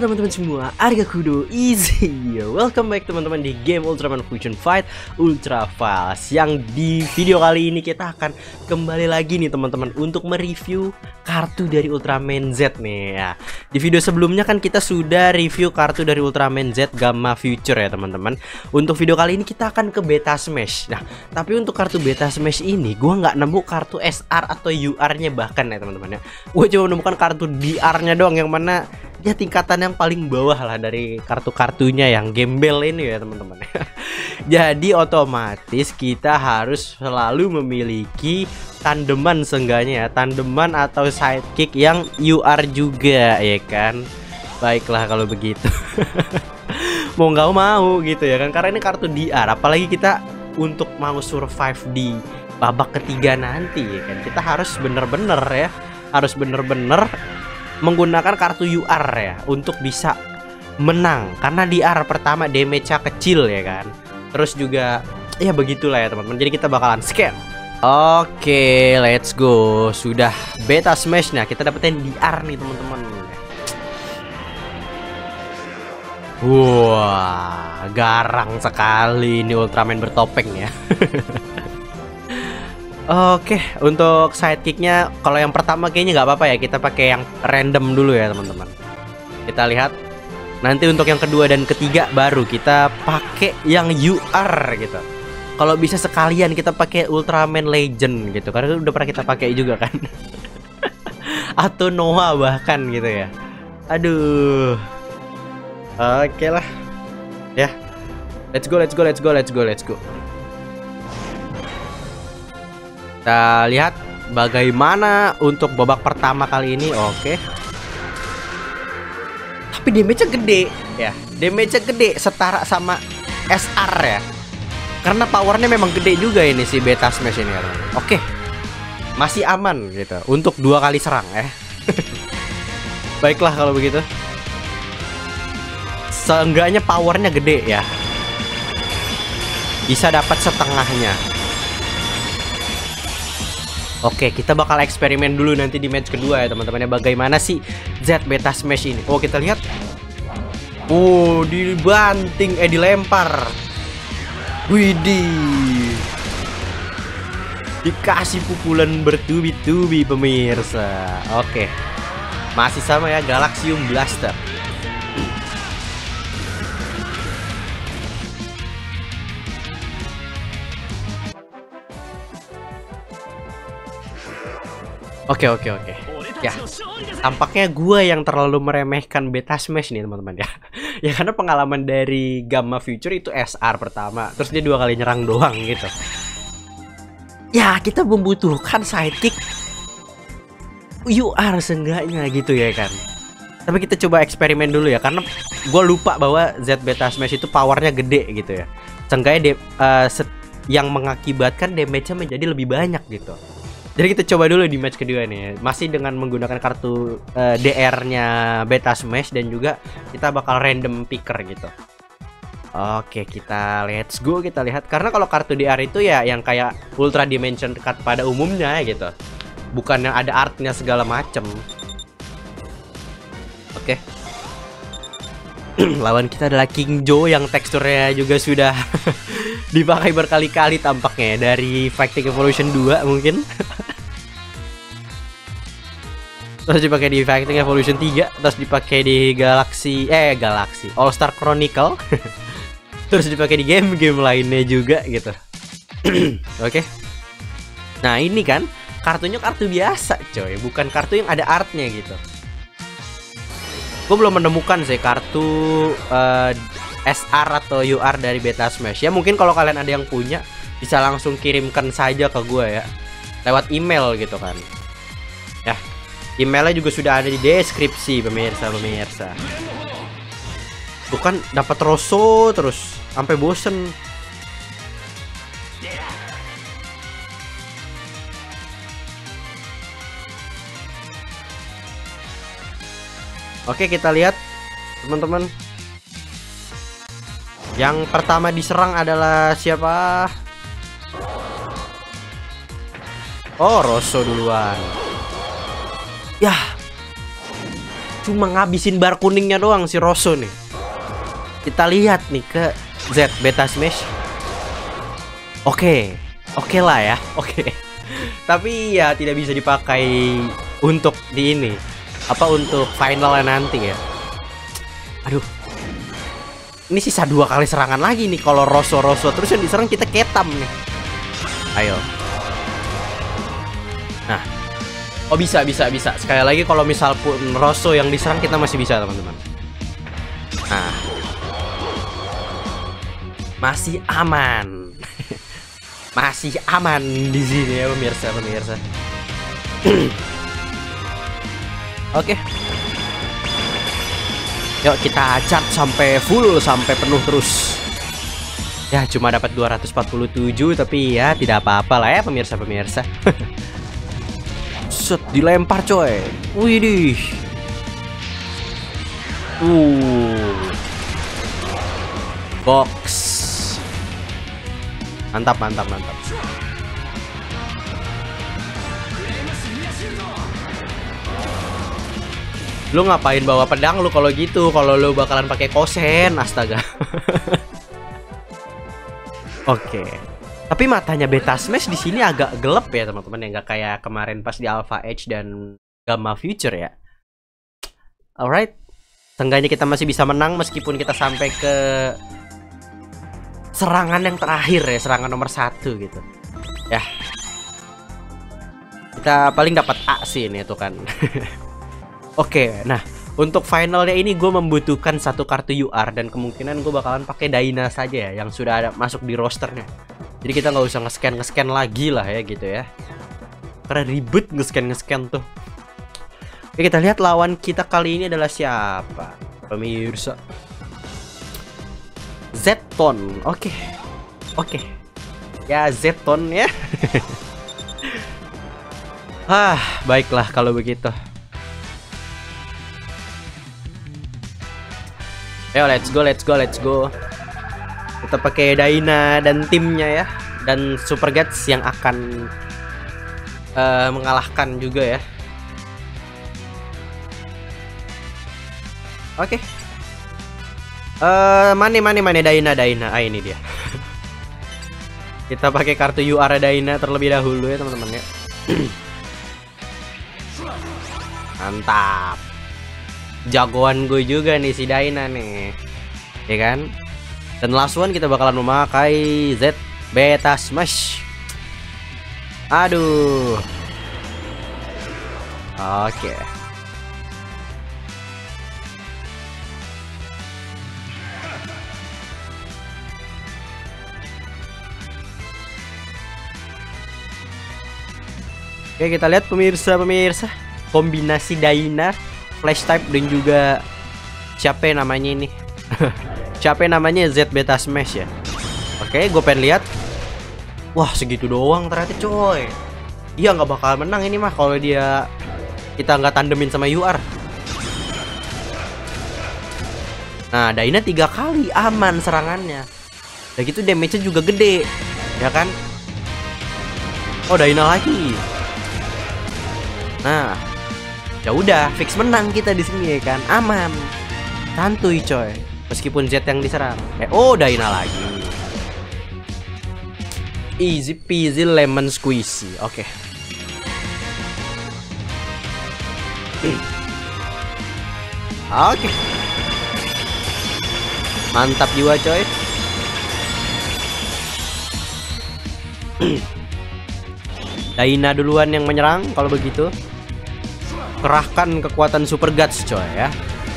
Halo teman-teman semua, Argha Kudo is here. Welcome back teman-teman di game Ultraman Fusion Fight Ultra File. Yang di video kali ini kita akan kembali lagi nih teman-teman untuk mereview kartu dari Ultraman Z nih ya. Di video sebelumnya kan kita sudah review kartu dari Ultraman Z Gamma Future ya teman-teman. Untuk video kali ini kita akan ke Beta Smash. Nah, tapi untuk kartu Beta Smash ini gua nggak nemu kartu SR atau UR-nya bahkan ya teman-teman ya. Gua cuma menemukan kartu DR-nya doang yang mana ya tingkatan yang paling bawah lah dari kartu-kartunya yang gembel ini ya teman-teman. Jadi otomatis kita harus selalu memiliki tandeman seenggaknya ya, tandeman atau sidekick yang UR juga ya kan. Baiklah kalau begitu. Mau nggak mau gitu ya kan, karena ini kartu DR, apalagi kita untuk mau survive di babak ketiga nanti ya kan, kita harus bener-bener ya, harus bener-bener menggunakan kartu UR ya untuk bisa menang, karena DR pertama damage-nya kecil ya kan. Terus juga ya begitulah ya teman-teman. Jadi kita bakalan scan. Oke, let's go. Sudah Beta Smash nih, kita dapetin DR nih teman-teman. Wah, garang sekali ini Ultraman bertopeng ya. Oke, untuk sidekicknya kalau yang pertama kayaknya nggak apa-apa ya, kita pakai yang random dulu ya teman-teman. Kita lihat nanti untuk yang kedua dan ketiga baru kita pakai yang UR gitu. Kalau bisa sekalian kita pakai Ultraman Legend gitu, karena udah pernah kita pakai juga kan. Atau Noah bahkan gitu ya. Aduh. Oke lah. Ya. Let's go, let's go, let's go, let's go, let's go. Kita lihat bagaimana untuk babak pertama kali ini. Oke. Tapi damage-nya gede ya. Damage-nya gede setara sama SR ya. Karena powernya memang gede juga ini si Beta Smash ini. Oke. Masih aman gitu untuk dua kali serang ya. Baiklah kalau begitu. Seenggaknya powernya gede ya. Bisa dapat setengahnya. Oke, kita bakal eksperimen dulu nanti di match kedua ya teman-teman ya, bagaimana sih Z Beta Smash ini. Oh, kita lihat. Oh, dibanting dilempar. Widih. Dikasih pukulan bertubi-tubi pemirsa. Oke. Masih sama ya, Galaxium Blaster. Oke. Ya, tampaknya gue yang terlalu meremehkan Beta Smash nih teman-teman ya. Ya karena pengalaman dari Gamma Future itu SR pertama, terus dia dua kali nyerang doang gitu. Ya kita membutuhkan sidekick UR seenggaknya gitu ya kan. Tapi kita coba eksperimen dulu ya, karena gue lupa bahwa Z Beta Smash itu powernya gede gitu ya. Seenggaknya yang mengakibatkan damage-nya menjadi lebih banyak gitu. Jadi kita coba dulu di match kedua nih, masih dengan menggunakan kartu DR-nya Beta Smash, dan juga kita bakal random picker gitu. Oke, kita let's go, kita lihat. Karena kalau kartu DR itu ya yang kayak Ultra Dimension Card pada umumnya gitu, bukan yang ada artnya segala macem. Oke. Lawan kita adalah King Joe yang teksturnya juga sudah dipakai berkali-kali tampaknya dari Factic Evolution 2 mungkin. Terus dipakai di Fighting Evolution 3, terus dipakai di Galaxy All Star Chronicle. Terus dipakai di game-game lainnya juga gitu. Oke. Nah, ini kan kartunya kartu biasa, coy, bukan kartu yang ada artnya gitu. Gue belum menemukan sih kartu SR atau UR dari Beta Smash. Ya mungkin kalau kalian ada yang punya bisa langsung kirimkan saja ke gue ya, lewat email gitu kan. Ya, emailnya juga sudah ada di deskripsi pemirsa. Bukan dapat Rosso terus sampai bosen. Oke, kita lihat teman-teman. Yang pertama diserang adalah siapa? Oh, Rosso duluan. Yah, cuma ngabisin bar kuningnya doang si Rosso nih. Kita lihat nih ke Z Beta Smash. Oke, oke lah ya, oke. Tapi ya tidak bisa dipakai untuk di ini, apa, untuk finalnya nanti ya. Aduh, ini sisa 2 kali serangan lagi nih kalau Rosso terus yang diserang kita ketam nih. Ayo. Nah, oh bisa. Sekali lagi kalau misal pun Rosso yang diserang kita masih bisa, teman-teman. Nah, masih aman. Masih aman di sini ya pemirsa. Oke. Yuk kita cat sampai full, sampai penuh terus. Ya cuma dapat 247, tapi ya tidak apa-apa lah ya pemirsa. Set, dilempar coy. Widih. Box. Mantap. Lu ngapain bawa pedang lu kalau gitu? Kalau lu bakalan pakai kosen, astaga. Oke. Tapi matanya Beta Smash di sini agak gelap ya, teman-teman, yang nggak kayak kemarin pas di Alpha Edge dan Gamma Future ya. Alright. Seenggaknya kita masih bisa menang meskipun kita sampai ke serangan yang terakhir ya, serangan nomor 1 gitu. Ya. Kita paling dapat A sih ini tuh kan. Oke, nah untuk finalnya ini gue membutuhkan 1 kartu UR dan kemungkinan gue bakalan pakai Dynas saja ya yang sudah ada masuk di rosternya. Jadi kita nggak usah nge-scan lagi lah ya gitu ya. Karena ribet nge-scan tuh. Oke, kita lihat lawan kita kali ini adalah siapa, pemirsa. Zetton. Oke. Ya Zetton ya. Baiklah kalau begitu. Ayo let's go. Kita pakai Dyna dan timnya ya, dan Super Guts yang akan mengalahkan juga ya. Oke. Mana Dyna. Ah, ini dia. Kita pakai kartu UR Dyna terlebih dahulu ya, teman-teman ya. Mantap. Jagoan gue juga nih si Dyna nih, ya kan? Dan last one kita bakalan memakai Z Beta Smash. Aduh. Oke. Oke, kita lihat pemirsa. Kombinasi Dyna, Flash type, dan juga siapa namanya ini? Siapa namanya Z Beta Smash ya? Oke, gue pengen lihat. Wah, segitu doang ternyata coy. Iya, nggak bakal menang ini mah kalau dia kita nggak tandemin sama UR. Nah, Dyna 3 kali aman serangannya. Dan gitu damage-nya juga gede, ya kan? Oh, Dyna lagi. Nah. Ya udah, fix menang kita di sini ya kan. Aman. Santuy coy. Meskipun Z yang diserang. Dyna lagi. Easy peasy lemon squeezy. Oke. Oke. Mantap jiwa coy. Dyna duluan yang menyerang kalau begitu. Kerahkan kekuatan Super Guts coy ya.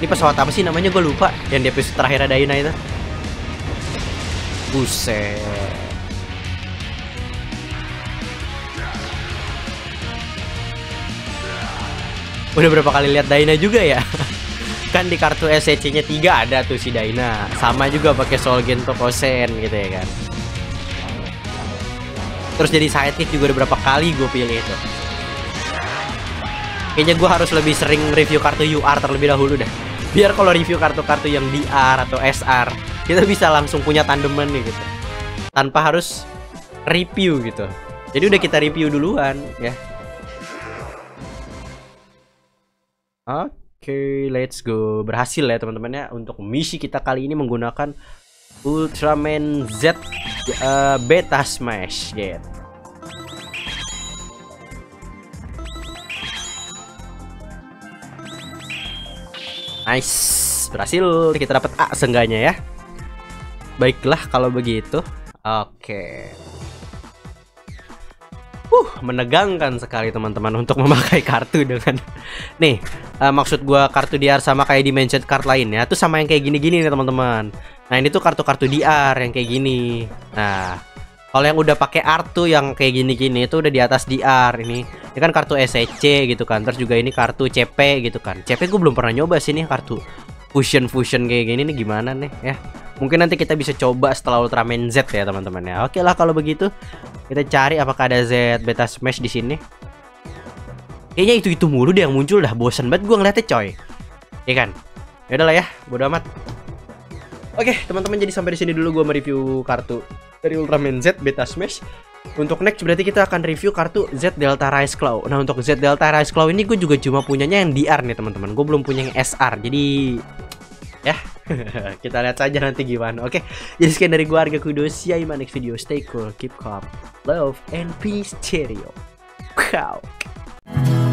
Ini pesawat apa sih namanya, gue lupa. Yang di episode terakhir ada Dyna itu. Buset. Udah berapa kali lihat Dyna juga ya. Kan di kartu SCC-nya 3 ada tuh si Dyna. Sama juga pakai Solgen Tokosen gitu ya kan. Terus jadi sidekick juga udah berapa kali gue pilih itu. Kayaknya gue harus lebih sering review kartu UR terlebih dahulu dah. Biar kalau review kartu-kartu yang DR atau SR, kita bisa langsung punya tandeman nih gitu. Tanpa harus review gitu. Jadi udah kita review duluan ya. Oke. Oke, let's go. Berhasil ya teman-teman ya untuk misi kita kali ini menggunakan Ultraman Z Beta Smash gitu. Nice, berhasil kita dapat A seenggaknya ya. Baiklah kalau begitu. Oke. Menegangkan sekali teman-teman untuk memakai kartu dengan nih, maksud gua kartu DR sama kayak di mindset card lainnya tuh sama yang kayak gini-gini nih teman-teman. Nah, ini tuh kartu-kartu DR yang kayak gini. Nah, kalau yang udah pakai art tuh yang kayak gini-gini itu udah di atas DR ini. Ini kan kartu SEC gitu kan. Terus juga ini kartu CP gitu kan. CP gue belum pernah nyoba sih nih kartu fusion kayak gini nih gimana nih ya. Mungkin nanti kita bisa coba setelah Ultraman Z ya teman-teman ya. Oke lah kalau begitu. Kita cari apakah ada Z Beta Smash di sini. Kayaknya itu-itu mulu deh yang muncul dah. Bosan banget gue ngeliatnya coy. Iya kan? Ya udahlah ya, bodo amat. Oke, teman-teman, jadi sampai di sini dulu gue mereview kartu dari Ultraman Z Beta Smash. Untuk next berarti kita akan review kartu Z-Delta Rise Claw. Nah, untuk Z-Delta Rise Claw ini gue juga cuma punyanya yang DR nih teman-teman. Gue belum punya yang SR. Jadi ya, kita lihat saja nanti gimana. Oke, jadi sekian dari gue Argha Kudo. See you in my next video. Stay cool, keep calm, love and peace. Cheerio. Wow.